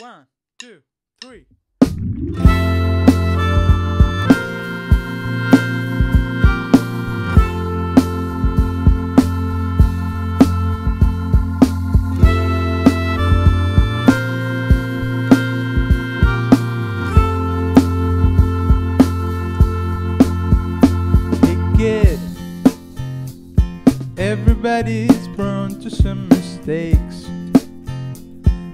1, 2, 3. Everybody's prone to some mistakes.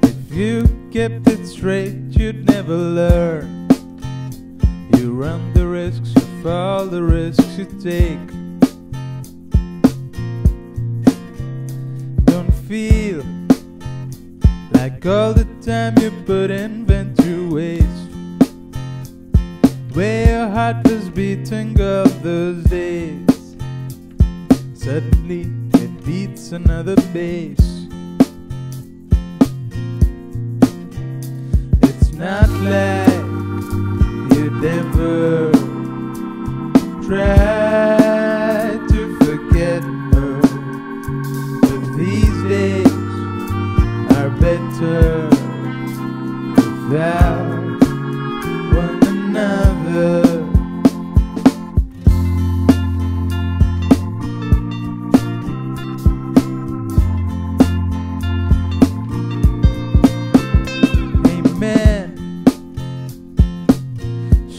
If you kept it straight, you'd never learn. You run the risks of all the risks you take. Don't feel like all the time you put in went to waste, where your heart was beating all those days. Suddenly it beats another bass. It's not like you'd ever try to forget her, but these days are better without one another.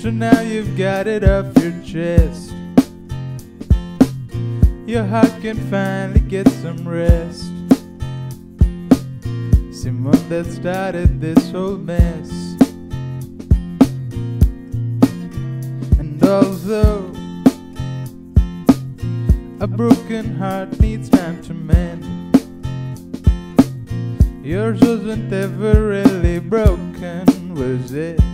So now you've got it off your chest. Your heart can finally get some rest. Someone that started this whole mess. And although a broken heart needs time to mend, yours wasn't ever really broken, was it?